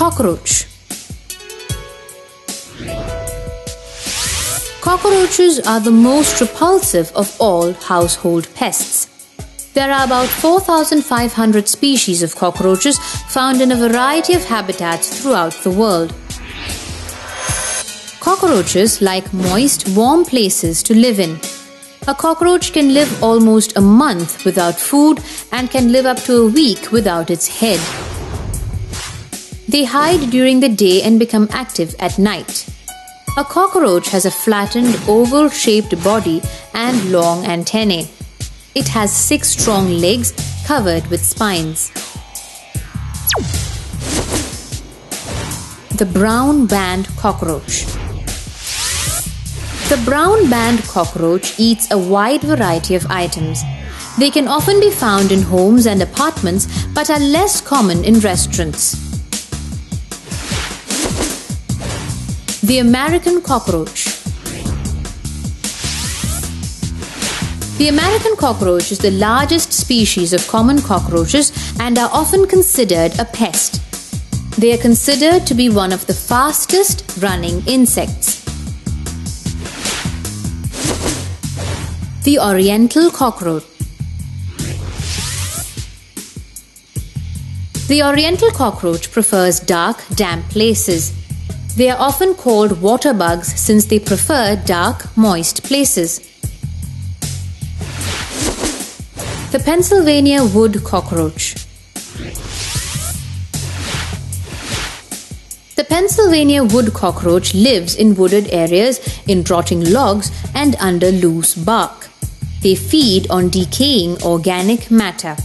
Cockroach. Cockroaches are the most repulsive of all household pests. There are about 4,500 species of cockroaches found in a variety of habitats throughout the world. Cockroaches like moist, warm places to live in. A cockroach can live almost a month without food and can live up to a week without its head. They hide during the day and become active at night. A cockroach has a flattened, oval-shaped body and long antennae. It has 6 strong legs covered with spines. The brown band cockroach. The brown band cockroach eats a wide variety of items. They can often be found in homes and apartments but are less common in restaurants. The American cockroach. The American cockroach is the largest species of common cockroaches and are often considered a pest. They are considered to be one of the fastest running insects. The Oriental cockroach. The Oriental cockroach prefers dark, damp places. They are often called water bugs since they prefer dark, moist places. The Pennsylvania wood cockroach. The Pennsylvania wood cockroach lives in wooded areas, in rotting logs, and under loose bark. They feed on decaying organic matter.